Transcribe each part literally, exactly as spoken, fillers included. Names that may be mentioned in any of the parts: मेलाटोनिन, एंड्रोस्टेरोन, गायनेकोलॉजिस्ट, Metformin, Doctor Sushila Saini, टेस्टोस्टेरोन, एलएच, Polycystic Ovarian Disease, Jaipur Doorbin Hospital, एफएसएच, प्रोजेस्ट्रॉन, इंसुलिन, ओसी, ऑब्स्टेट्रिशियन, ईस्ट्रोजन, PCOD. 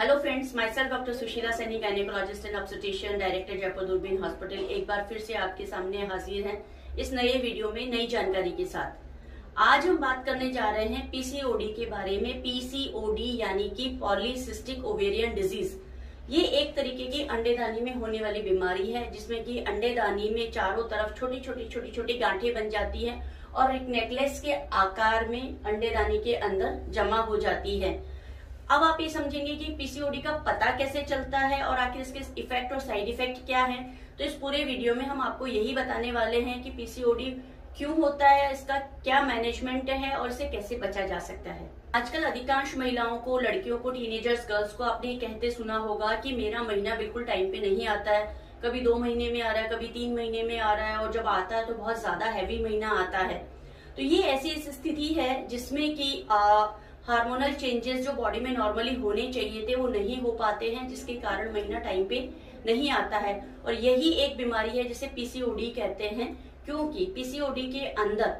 Hello friends, myself doctor Sushila Saini, गायनेकोलॉजिस्ट and ऑब्स्टेट्रिशियन, director Jaipur Doorbeen hospital, एक बार फिर से आपके सामने हाजिर हैं इस नए वीडियो में नई जानकारी के साथ। आज हम बात करने जा रहे हैं पीसीओडी के बारे में। पीसीओडी यानी कि पॉलीसिस्टिक ओवेरियन डिजीज, ये एक तरीके की अंडेदानी में होने वाली बीमारी है जिसमें कि अंडेदानी में चारों तरफ छोटी छोटी छोटी छोटी गांठें बन जाती है और एक नेकलेस के आकार में अंडेदानी के अंदर जमा हो जाती है। अब आप ये समझेंगे कि पीसीओडी का पता कैसे चलता है और आखिर इसके इफेक्ट और साइड इफेक्ट क्या हैं। तो इस पूरे वीडियो में हम आपको यही बताने वाले हैं कि पीसीओडी क्यों होता है, इसका क्या मैनेजमेंट है और इसे कैसे बचा जा सकता है। आजकल अधिकांश महिलाओं को, लड़कियों को, टीनेजर्स गर्ल्स को आपने कहते सुना होगा कि मेरा महीना बिल्कुल टाइम पे नहीं आता है, कभी दो महीने में आ रहा है, कभी तीन महीने में आ रहा है और जब आता है तो बहुत ज्यादा हैवी महीना आता है। तो ये ऐसी स्थिति है जिसमें कि हार्मोनल चेंजेस जो बॉडी में नॉर्मली होने चाहिए थे वो नहीं हो पाते हैं, जिसके कारण महीना टाइम पे नहीं आता है। और यही एक बीमारी है जिसे पीसीओडी कहते हैं, क्योंकि पीसीओडी के अंदर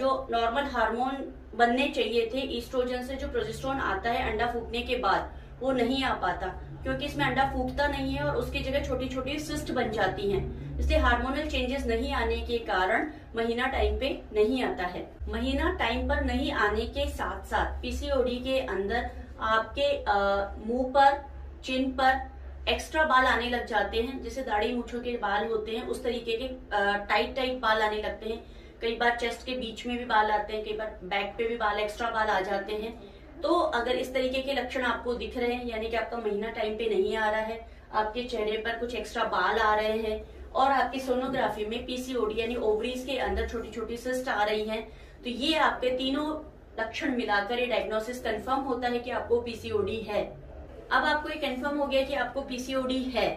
जो नॉर्मल हार्मोन बनने चाहिए थे ईस्ट्रोजन से, जो प्रोजेस्ट्रॉन आता है अंडा फूटने के बाद, वो नहीं आ पाता क्योंकि इसमें अंडा फूटता नहीं है और उसकी जगह छोटी छोटी सिस्ट बन जाती है। इसलिए हार्मोनल चेंजेस नहीं आने के कारण महीना टाइम पे नहीं आता है। महीना टाइम पर नहीं आने के साथ साथ पीसीओडी के अंदर आपके मुंह पर, चिन पर एक्स्ट्रा बाल आने लग जाते हैं, जैसे दाढ़ी मूंछों के बाल होते हैं उस तरीके के टाइट टाइट बाल आने लगते हैं। कई बार चेस्ट के बीच में भी बाल आते हैं, कई बार बैक पे भी बाल, एक्स्ट्रा बाल आ जाते हैं। तो अगर इस तरीके के लक्षण आपको दिख रहे हैं, यानी कि आपका महीना टाइम पे नहीं आ रहा है, आपके चेहरे पर कुछ एक्स्ट्रा बाल आ रहे हैं और आपकी सोनोग्राफी में पीसीओडी यानी ओवरीज के अंदर छोटी छोटी सिस्ट आ रही हैं, तो ये आपके तीनों लक्षण मिलाकर ये डायग्नोसिस कंफर्म होता है कि आपको पीसीओडी है। अब आपको ये कंफर्म हो गया कि आपको पीसीओडी है।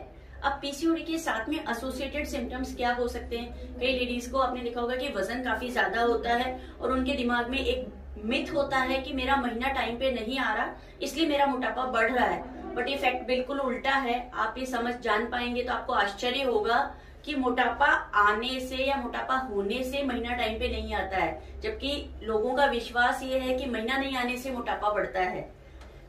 अब पीसीओडी के साथ में एसोसिएटेड सिम्टम्स क्या हो सकते हैं? कई लेडीज को आपने देखा होगा कि वजन काफी ज्यादा होता है और उनके दिमाग में एक मिथ होता है कि मेरा महीना टाइम पे नहीं आ रहा इसलिए मेरा मोटापा बढ़ रहा है, बट ये फैक्ट बिल्कुल उल्टा है। आप ये समझ जान पाएंगे तो आपको आश्चर्य होगा कि मोटापा आने से या मोटापा होने से महीना टाइम पे नहीं आता है, जबकि लोगों का विश्वास ये है कि महीना नहीं आने से मोटापा बढ़ता है।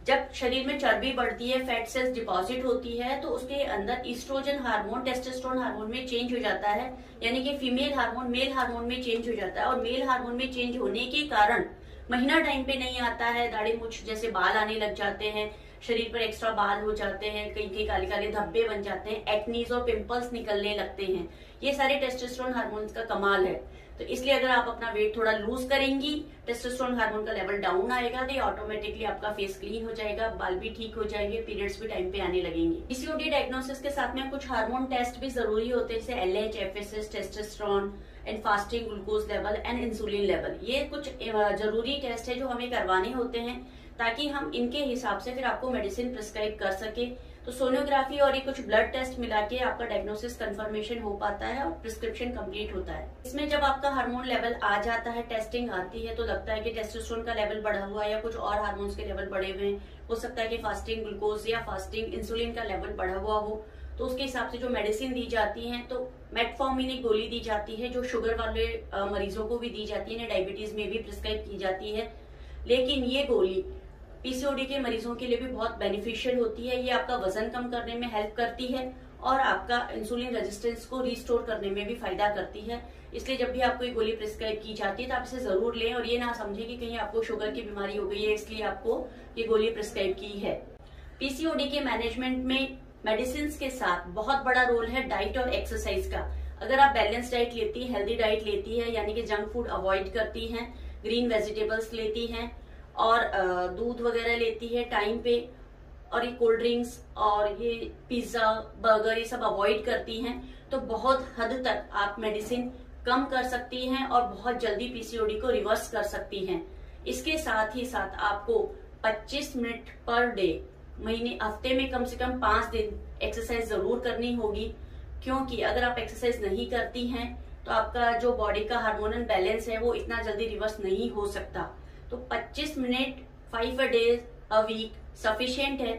जब शरीर में चर्बी बढ़ती है, फैट सेल्स डिपॉजिट होती है, तो उसके अंदर ईस्ट्रोजन हार्मोन टेस्टोस्टेरोन हार्मोन में चेंज हो जाता है, यानी कि फीमेल हार्मोन मेल हार्मोन में चेंज हो जाता है और मेल हार्मोन में चेंज होने के कारण महीना टाइम पे नहीं आता है। दाढ़ी मूछ जैसे बाल आने लग जाते हैं, शरीर पर एक्स्ट्रा बाल हो जाते हैं, कई कई काले काले धब्बे बन जाते हैं, एक्नीज और पिंपल्स निकलने लगते हैं। ये सारे टेस्टोस्टेरोन हार्मोन्स का कमाल है। तो इसलिए अगर आप अपना वेट थोड़ा लूज करेंगी, टेस्टोस्टेरोन हार्मोन का लेवल डाउन आएगा तो ये ऑटोमेटिकली आपका फेस क्लीन हो जाएगा, बाल भी ठीक हो जाएंगे, पीरियड्स भी टाइम पे आने लगेंगे। पीसीओडी डायग्नोसिस के साथ में कुछ हार्मोन टेस्ट भी जरूरी होते हैं, जैसे एलएच, एफएसएच, टेस्टोस्टेरोन and fasting glucose level and इंसुलिन level. ये कुछ जरूरी टेस्ट है जो हमें करवाने होते हैं ताकि हम इनके हिसाब से फिर आपको मेडिसिन प्रिस्क्राइब कर सके। तो सोनोग्राफी और ये कुछ ब्लड टेस्ट मिला के आपका डायग्नोसिस कंफर्मेशन हो पाता है और प्रिस्क्रिप्शन कंप्लीट होता है। इसमें जब आपका हार्मोन लेवल आ जाता है, टेस्टिंग आती है, तो लगता है कि टेस्टोस्टेरोन का लेवल बढ़ा हुआ है या कुछ और हार्मोन्स के लेवल बढ़े हुए हैं, हो सकता है कि फास्टिंग ग्लूकोज या फास्टिंग इंसुलिन का लेवल बढ़ा हुआ हो। तो उसके हिसाब से जो मेडिसिन दी जाती है, तो मेटफॉर्मिन एक गोली दी जाती है जो शुगर वाले मरीजों को भी दी जाती है, डायबिटीज में भी प्रिस्क्राइब की जाती है। लेकिन ये गोली पीसीओडी के मरीजों के लिए भी बहुत बेनिफिशियल होती है। ये आपका वजन कम करने में हेल्प करती है और आपका इंसुलिन रेजिस्टेंस को रिस्टोर करने में भी फायदा करती है। इसलिए जब भी आपको ये गोली प्रिस्क्राइब की जाती है तो आप इसे जरूर लें और ये ना समझे कि कहीं आपको शुगर की बीमारी हो गई है इसलिए आपको ये गोली प्रिस्क्राइब की है। पीसीओडी के मैनेजमेंट में मेडिसिन के साथ बहुत बड़ा रोल है डाइट और एक्सरसाइज का। अगर आप बैलेंस डाइट लेती है, हेल्दी डाइट लेती है, यानी कि जंक फूड अवॉइड करती है, ग्रीन वेजिटेबल्स लेती हैं और दूध वगैरह लेती है टाइम पे, और ये कोल्ड ड्रिंक्स और ये पिज्जा बर्गर ये सब अवॉइड करती हैं, तो बहुत हद तक आप मेडिसिन कम कर सकती हैं और बहुत जल्दी पीसीओडी को रिवर्स कर सकती हैं। इसके साथ ही साथ आपको पच्चीस मिनट पर डे, महीने हफ्ते में कम से कम पांच दिन एक्सरसाइज जरूर करनी होगी, क्योंकि अगर आप एक्सरसाइज नहीं करती हैं तो आपका जो बॉडी का हार्मोनल बैलेंस है वो इतना जल्दी रिवर्स नहीं हो सकता। तो पच्चीस मिनट five days a week sufficient है।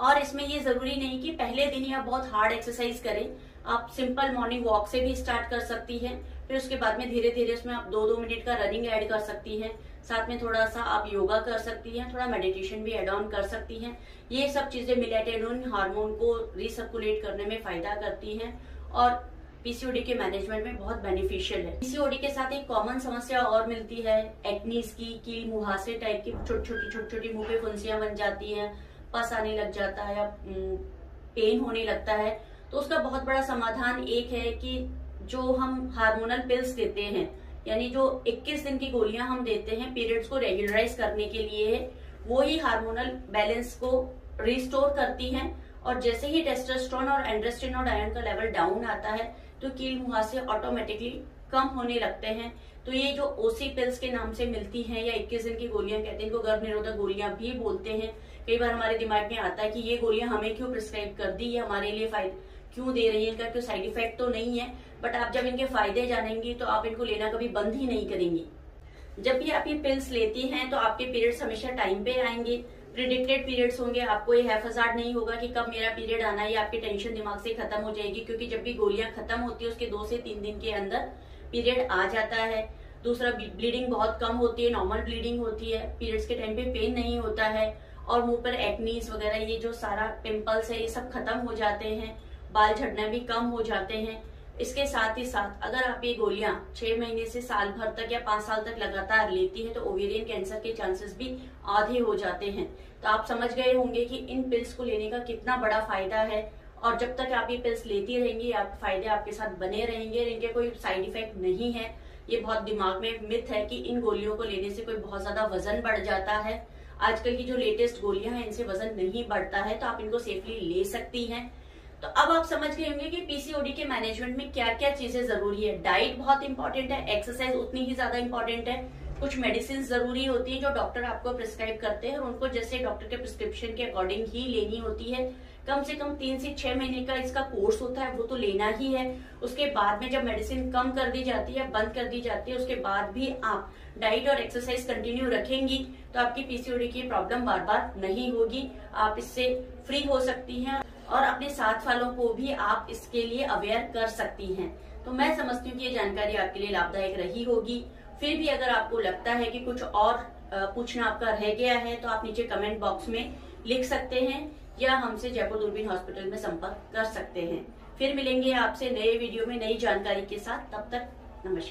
और इसमें ये जरूरी नहीं कि पहले दिन ही आप बहुत हार्ड एक्सरसाइज करें, आप सिंपल मॉर्निंग वॉक से भी स्टार्ट कर सकती है। फिर उसके बाद में धीरे धीरे उसमें आप दो दो मिनट का रनिंग ऐड कर सकती हैं, साथ में थोड़ा सा आप योगा कर सकती हैं, थोड़ा मेडिटेशन भी ऐड ऑन कर सकती हैं। ये सब चीजें मेलाटोनिन हार्मोन को रिसर्कुलेट करने में फायदा करती हैं और पीसीओडी के मैनेजमेंट में बहुत बेनिफिशियल है। पीसीओडी के साथ एक कॉमन समस्या और मिलती है एक्नीस की, कि मुहासे टाइप की छोटी छोटी छोटी छोटी मुंह पे फुंसियां बन जाती हैं, पस आने लग जाता है, पेन होने लगता है। तो उसका बहुत बड़ा समाधान एक है कि जो हम हार्मोनल पिल्स देते हैं, यानी जो इक्कीस दिन की गोलियां हम देते हैं पीरियड्स को रेगुलराइज करने के लिए, वो ही हार्मोनल बैलेंस को रिस्टोर करती हैं। और जैसे ही टेस्टोस्टेरोन और एंड्रोस्टेरोन और आयरन का लेवल डाउन आता है तो कील मुहासे ऑटोमेटिकली कम होने लगते हैं। तो ये जो ओसी पिल्स के नाम से मिलती हैं या इक्कीस दिन की गोलियां कहते हैं, इनको गर्भ निरोधक गोलियां भी बोलते हैं। कई बार हमारे दिमाग में आता है कि ये गोलियां हमें क्यों प्रिस्क्राइब कर दी, ये हमारे लिए फायदा क्यों दे रही है, इनका कोई साइड इफेक्ट तो नहीं है। बट आप जब इनके फायदे जानेंगी तो आप इनको लेना कभी बंद ही नहीं करेंगी। जब भी आप ये पिल्स लेती हैं तो आपके पीरियड्स हमेशा टाइम पे आएंगे, प्रिडिक्टेड पीरियड्स होंगे। आपको ये हैफजार्ड नहीं होगा कि कब मेरा पीरियड आना है, ये आपकी टेंशन दिमाग से खत्म हो जाएगी, क्योंकि जब भी गोलियां खत्म होती है उसके दो से तीन दिन के अंदर पीरियड आ जाता है। दूसरा, ब्लीडिंग बहुत कम होती है, नॉर्मल ब्लीडिंग होती है, पीरियड्स के टाइम पे पेन नहीं होता है, और मुंह पर एक्नीज वगैरह ये जो सारा पिंपल्स है ये सब खत्म हो जाते हैं, बाल झड़ना भी कम हो जाते हैं। इसके साथ ही साथ अगर आप ये गोलियां छह महीने से साल भर तक या पांच साल तक लगातार लेती हैं तो ओवेरियन कैंसर के चांसेस भी आधे हो जाते हैं। तो आप समझ गए होंगे कि इन पिल्स को लेने का कितना बड़ा फायदा है। और जब तक आप ये पिल्स लेती रहेंगी आप फायदे आपके साथ बने रहेंगे, इनके कोई साइड इफेक्ट नहीं है। ये बहुत दिमाग में मिथ है कि इन गोलियों को लेने से कोई बहुत ज्यादा वजन बढ़ जाता है। आजकल की जो लेटेस्ट गोलियां हैं इनसे वजन नहीं बढ़ता है, तो आप इनको सेफली ले सकती हैं। तो अब आप समझ गए होंगे कि पीसीओडी के मैनेजमेंट में क्या क्या चीजें जरूरी है। डाइट बहुत इंपॉर्टेंट है, एक्सरसाइज उतनी ही ज्यादा इंपॉर्टेंट है, कुछ मेडिसिन जरूरी होती है जो डॉक्टर आपको प्रिस्क्राइब करते हैं और उनको जैसे डॉक्टर के प्रिस्क्रिप्शन के अकॉर्डिंग ही लेनी होती है। कम से कम तीन से छह महीने का इसका कोर्स होता है, वो तो लेना ही है। उसके बाद में जब मेडिसिन कम कर दी जाती है, बंद कर दी जाती है, उसके बाद भी आप डाइट और एक्सरसाइज कंटिन्यू रखेंगी तो आपकी पीसीओडी की प्रॉब्लम बार बार नहीं होगी, आप इससे फ्री हो सकती है और अपने साथ वालों को भी आप इसके लिए अवेयर कर सकती हैं। तो मैं समझती हूँ कि ये जानकारी आपके लिए लाभदायक रही होगी। फिर भी अगर आपको लगता है कि कुछ और पूछना आपका रह गया है तो आप नीचे कमेंट बॉक्स में लिख सकते हैं या हमसे जयपुर दूरबीन हॉस्पिटल में संपर्क कर सकते हैं। फिर मिलेंगे आपसे नए वीडियो में नई जानकारी के साथ, तब तक नमस्कार।